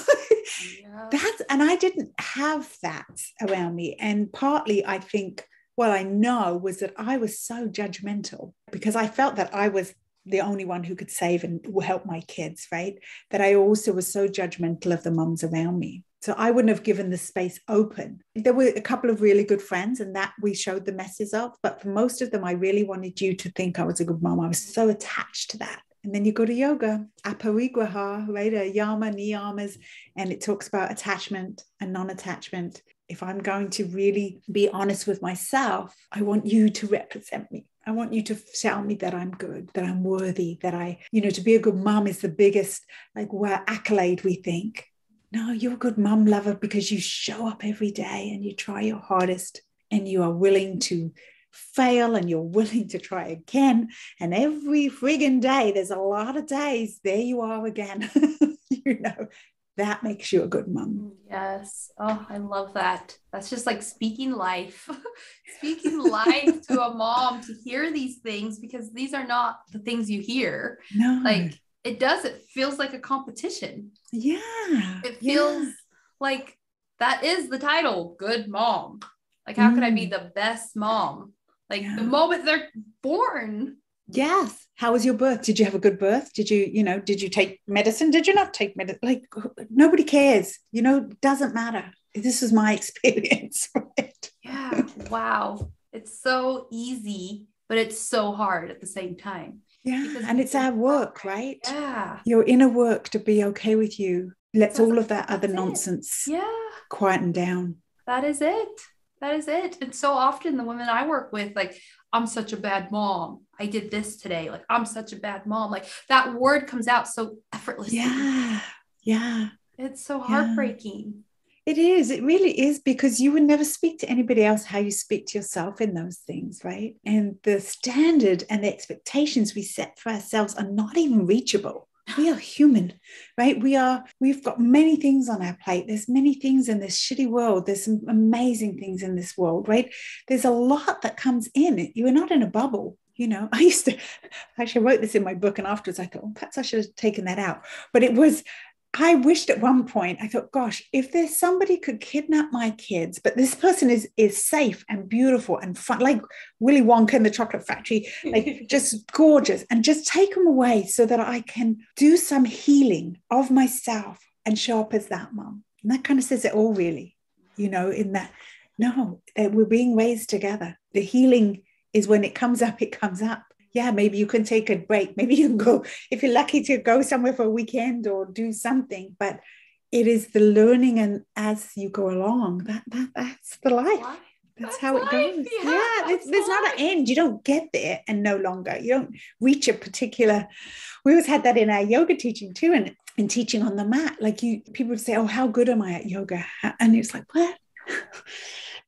Yeah. And I didn't have that around me. And partly I think, well, I know was that I was so judgmental because I felt that I was the only one who could save and help my kids, right? That I also was so judgmental of the mums around me. So I wouldn't have given the space open. There were a couple of really good friends and that we showed the messes of, but for most of them, I really wanted you to think I was a good mom. I was so attached to that. And then you go to yoga, aparigraha, right? A yama, niyamas, and it talks about attachment and non-attachment. If I'm going to really be honest with myself, I want you to represent me. I want you to tell me that I'm good, that I'm worthy, that I, you know, to be a good mom is the biggest, like, accolade we think. No, you're a good mom lover because you show up every day and you try your hardest and you are willing to fail and you're willing to try again. And every friggin' day, there's a lot of days, there you are again, you know. That makes you a good mom. Yes. Oh, I love that. That's just like speaking life, speaking life to a mom to hear these things, because these are not the things you hear. No. Like it feels like a competition. Yeah. It feels like that is the title, good mom. Like, how could I be the best mom? Like the moment they're born. Yes. How was your birth? Did you have a good birth? Did you take medicine? Did you not take medicine? Like, nobody cares, you know, doesn't matter. This is my experience, right? Yeah. Wow. It's so easy, but it's so hard at the same time. Yeah. And it's our work, right? Yeah. Your inner work to be okay with you. Let's all of that other nonsense quieten down. That is it. That is it. And so often the women I work with, like, I'm such a bad mom. I did this today. Like, I'm such a bad mom. Like, that word comes out so effortlessly. Yeah. Yeah. It's so heartbreaking. It is. It really is, because you would never speak to anybody else how you speak to yourself in those things, right? And the standard and the expectations we set for ourselves are not even reachable. We are human, right? We've got many things on our plate. There's many things in this shitty world. There's some amazing things in this world, right? There's a lot that comes in. You are not in a bubble. You know, I wrote this in my book, and afterwards I thought, well, perhaps I should have taken that out. But I wished at one point, I thought, gosh, if there's somebody could kidnap my kids, but this person is safe and beautiful and fun, like Willy Wonka in the Chocolate Factory, like just gorgeous, and just take them away so that I can do some healing of myself and show up as that mom. And that kind of says it all, really, you know, in that, no, that we're being raised together. The healing is when it comes up, it comes up. Yeah, maybe you can take a break. Maybe you can go, if you're lucky, to go somewhere for a weekend or do something. But it is the learning, and as you go along, that's the life. That's how it goes. Life, yeah, there's not an end. You don't get there and no longer. You don't reach a particular. We always had that in our yoga teaching too, and in teaching on the mat. Like people would say, "Oh, how good am I at yoga?" And it's like, what?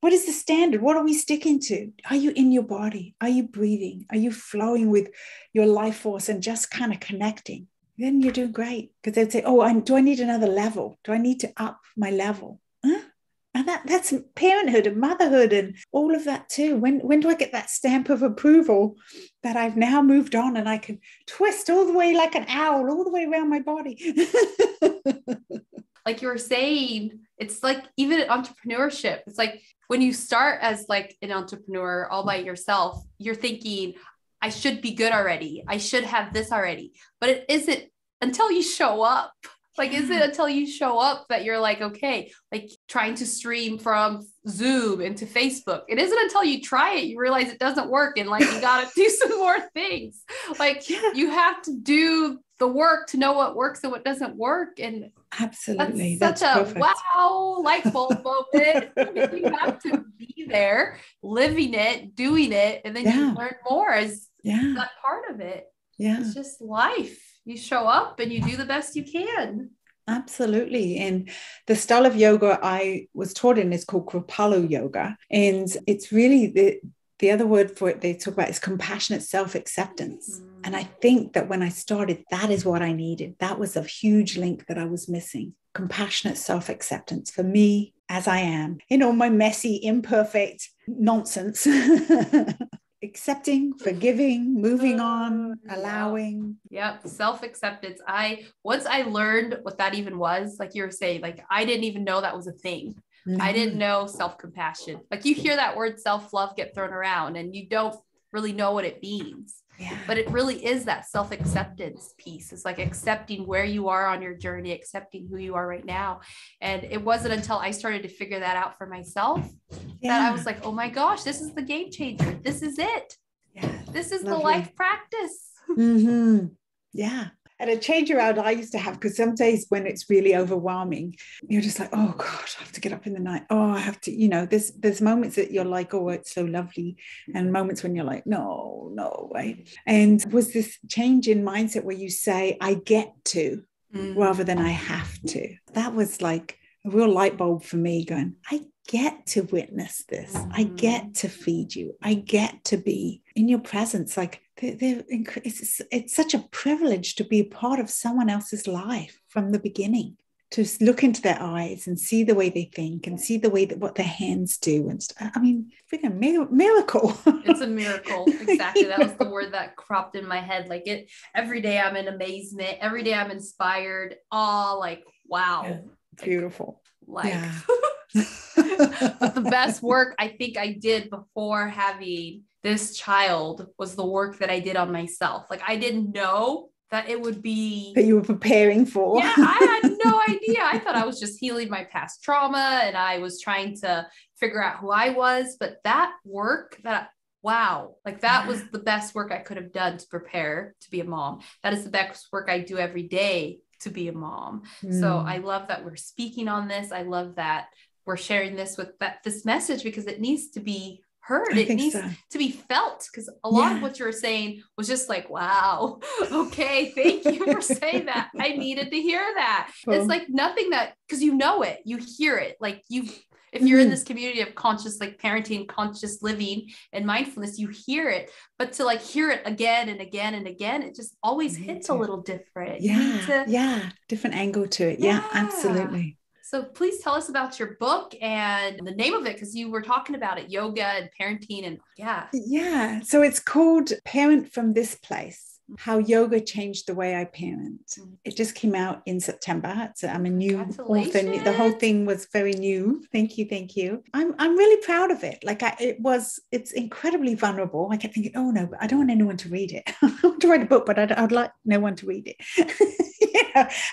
What is the standard? What are we sticking to? Are you in your body? Are you breathing? Are you flowing with your life force and just kind of connecting? Then you're doing great. Because they'd say, "Oh, do I need another level? Do I need to up my level?" Huh? And that's parenthood and motherhood and all of that too. When do I get that stamp of approval that I've now moved on and I can twist all the way like an owl, all the way around my body? Like you were saying, it's like even in entrepreneurship, it's like when you start as like an entrepreneur all by yourself, you're thinking, I should be good already. I should have this already. But it isn't until you show up. Like, is it until you show up that you're like, okay, like trying to stream from Zoom into Facebook. It isn't until you try it, you realize it doesn't work. And like, you got to do some more things. Like you have to do the work to know what works and what doesn't work. And absolutely, that's such a wow light bulb moment. You have to be there, living it, doing it. And then you learn more as that part of it. Yeah. It's just life. You show up and you do the best you can. Absolutely. And the style of yoga I was taught in is called Kripalu yoga. And it's really the other word for it they talk about is compassionate self-acceptance. Mm-hmm. And I think that when I started, that is what I needed. That was a huge link that I was missing. Compassionate self-acceptance for me as I am. In all my messy, imperfect nonsense. Accepting, forgiving, moving on, allowing. Yep. Self-acceptance. Once I learned what that even was, like you were saying, like, I didn't even know that was a thing. Mm-hmm. I didn't know self-compassion. Like you hear that word self-love get thrown around and you don't really know what it means, but it really is that self-acceptance piece. It's like accepting where you are on your journey, accepting who you are right now. And it wasn't until I started to figure that out for myself that I was like, oh my gosh, this is the game changer. This is it. Yeah. This is lovely. The life practice. Mm-hmm. Yeah. And a change around I used to have, because some days when it's really overwhelming, you're just like, oh God, I have to get up in the night. Oh, I have to, there's moments that you're like, oh, it's so lovely. And moments when you're like, no way. And was this change in mindset where you say, I get to rather than I have to. That was like a real light bulb for me going, I get to witness this. I get to feed you. I get to be in your presence. Like, it's such a privilege to be a part of someone else's life from the beginning, to look into their eyes and see the way they think and see the way that what their hands do. And I mean, freaking miracle. It's a miracle. Exactly. That was the word that cropped in my head. Like it, every day I'm in amazement. Every day I'm inspired. All like, wow. Yeah, beautiful. Like, but the best work I think I did before having this child was the work that I did on myself. Like I didn't know that it would be that you were preparing for. Yeah, I had no idea. I thought I was just healing my past trauma and I was trying to figure out who I was, but that work that was the best work I could have done to prepare to be a mom. That is the best work I do every day to be a mom. Mm. So I love that we're speaking on this. I love that we're sharing this with this message because it needs to be heard. It needs to be felt. Cause a lot of what you were saying was just like, wow, okay. Thank you for saying that. I needed to hear that. Cool. It's like nothing that, cause you hear it. Like if you're in this community of conscious, like parenting, conscious living and mindfulness, you hear it, but to like hear it again and again and again, it just always hits a little different. Different angle to it. Yeah, absolutely. So please tell us about your book and the name of it, because you were talking about it, yoga and parenting and Yeah. So it's called Parent from This Place, How Yoga Changed the Way I Parent. Mm-hmm. It just came out in September. So I'm a new author. The whole thing was very new. Thank you. I'm really proud of it. Like it's incredibly vulnerable. I kept thinking, oh no, but I don't want anyone to read it. I want to write a book, but I'd like no one to read it.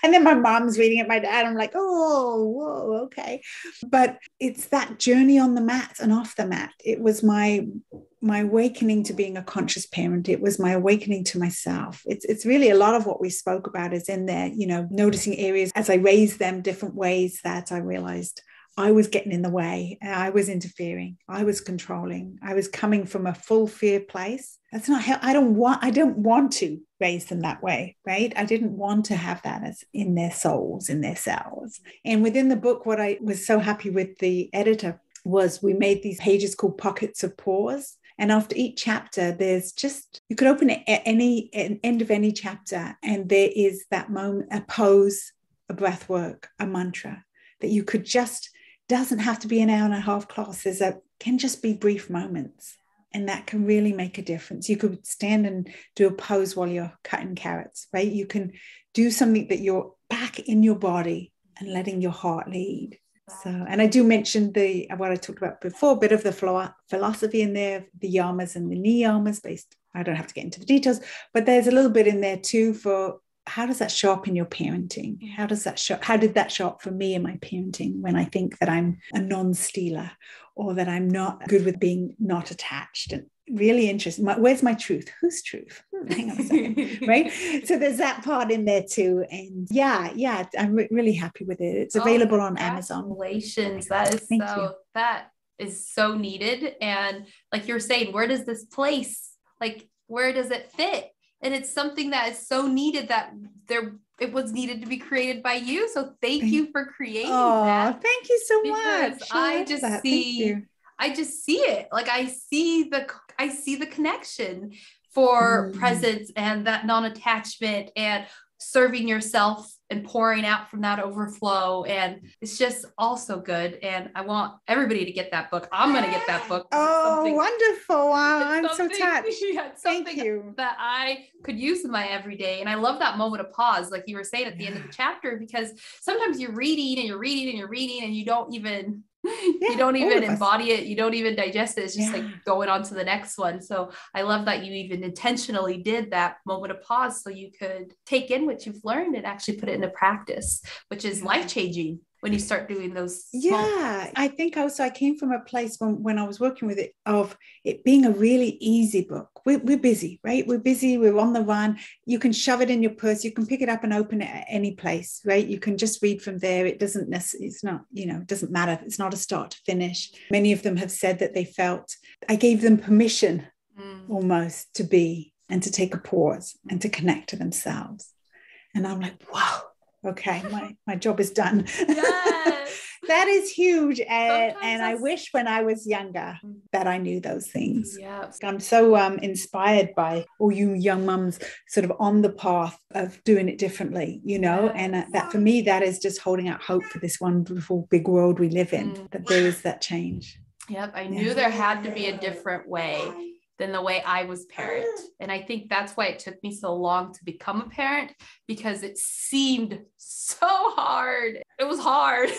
And then my mom's reading it, my dad, I'm like, oh, whoa, okay. But it's that journey on the mat and off the mat. It was my awakening to being a conscious parent. It was my awakening to myself. It's really a lot of what we spoke about is in there, noticing areas as I raised them different ways that I realized I was getting in the way, I was interfering, I was controlling, I was coming from a full fear place. That's not how I don't want to raise them that way, right? I didn't want to have that as in their souls, in their cells. And within the book, what I was so happy with the editor was we made these pages called Pockets of Pause. And after each chapter, there's just, you could open it at any end of any chapter, and there is that moment, a pose, a breath work, a mantra that you could just, doesn't have to be an hour and a half class. There's a, can just be brief moments. And that can really make a difference. You could stand and do a pose while you're cutting carrots, right? You can do something that you're back in your body and letting your heart lead. So, and I do mention the, what I talked about before, a bit of the philosophy in there, the yamas and the niyamas based. I don't have to get into the details, but there's a little bit in there too for how does that show up in your parenting? How does that show? How did that show up for me in my parenting when I think that I'm a non-stealer or that I'm not good with being not attached? And really interesting. Where's my truth? Whose truth? Hang on a second, right? So there's that part in there too. And yeah, I'm really happy with it. It's available on Amazon. Congratulations. That is that is so needed. And like you're saying, where does this place? Like, where does it fit? And it's something that is so needed that it was needed to be created by you. So thank you for creating that. Thank you so much. I just see it. Like I see the connection for presence and that non-attachment and serving yourself and pouring out from that overflow. And it's just also good. And I want everybody to get that book. I'm going to get that book. Oh, wonderful. Wow. I'm so touched. Thank you. That I could use in my everyday. And I love that moment of pause, like you were saying at the end of the chapter, because sometimes you're reading and you don't even embody it. You don't even digest it. It's just like going on to the next one. So I love that you even intentionally did that moment of pause so you could take in what you've learned and actually put it into practice, which is life-changing when you start doing those. Yeah. I think also I came from a place when I was working with it of it being a really easy book. We're busy, right? We're busy. We're on the run. You can shove it in your purse. You can pick it up and open it at any place, right? You can just read from there. It doesn't necessarily, it's not, it doesn't matter. It's not a start to finish. Many of them have said that they felt I gave them permission almost to be and to take a pause and to connect to themselves. And I'm like, wow. Okay, my job is done. Yes. That is huge. And I wish when I was younger that I knew those things. Yes. I'm so inspired by all you young mums sort of on the path of doing it differently, yes. And that for me, that is just holding out hope for this wonderful big world we live in, that there is that change. Yep, I knew there had to be a different way than the way I was parent. And I think that's why it took me so long to become a parent, because it seemed so hard. It was hard.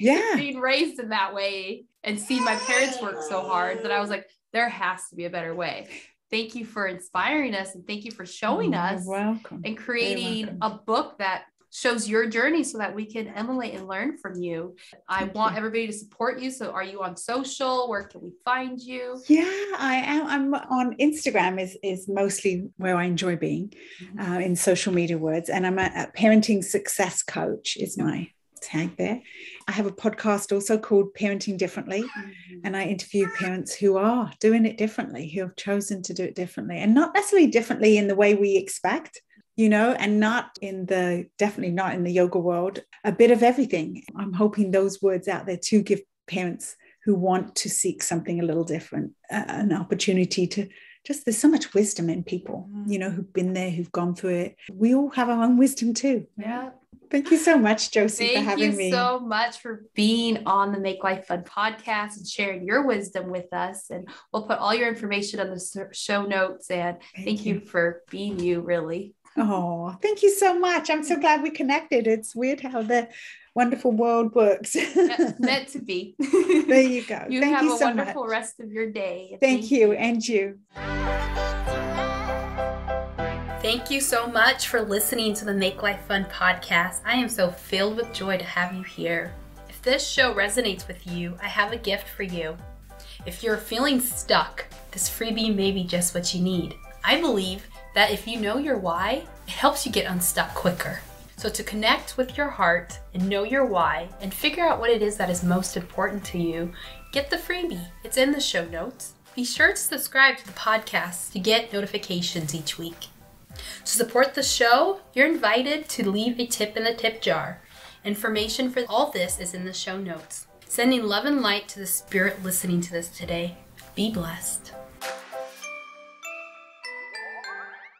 Yeah. Being raised in that way and seeing my parents work so hard that I was like, there has to be a better way. Thank you for inspiring us. And thank you for showing us and creating a book that shows your journey so that we can emulate and learn from you. I want everybody to support you. So are you on social? Where can we find you? Yeah, I am. I'm on Instagram is mostly where I enjoy being in social media words. And I'm a parenting success coach is my tag there. I have a podcast also called Parenting Differently, and I interview parents who are doing it differently, who have chosen to do it differently, and not necessarily differently in the way we expect, and definitely not in the yoga world, a bit of everything. I'm hoping those words out there to give parents who want to seek something a little different, an opportunity to there's so much wisdom in people, who've been there, who've gone through it. We all have our own wisdom too. Yeah. Thank you so much, Jocey, for having me. Thank you so much for being on the Make Life Fun podcast and sharing your wisdom with us. And we'll put all your information on the show notes. And thank you for being you, really. Oh, thank you so much. I'm so glad we connected. It's weird how the wonderful world works. Meant to be. There you go. Thank you so much. Have a wonderful rest of your day. Thank you. And you. Thank you so much for listening to the Make Life Fun podcast. I am so filled with joy to have you here. If this show resonates with you, I have a gift for you. If you're feeling stuck, this freebie may be just what you need. I believe that if you know your why, it helps you get unstuck quicker. So to connect with your heart and know your why and figure out what it is that is most important to you, get the freebie. It's in the show notes. Be sure to subscribe to the podcast to get notifications each week. To support the show, you're invited to leave a tip in the tip jar. Information for all this is in the show notes. Sending love and light to the spirit listening to this today. Be blessed.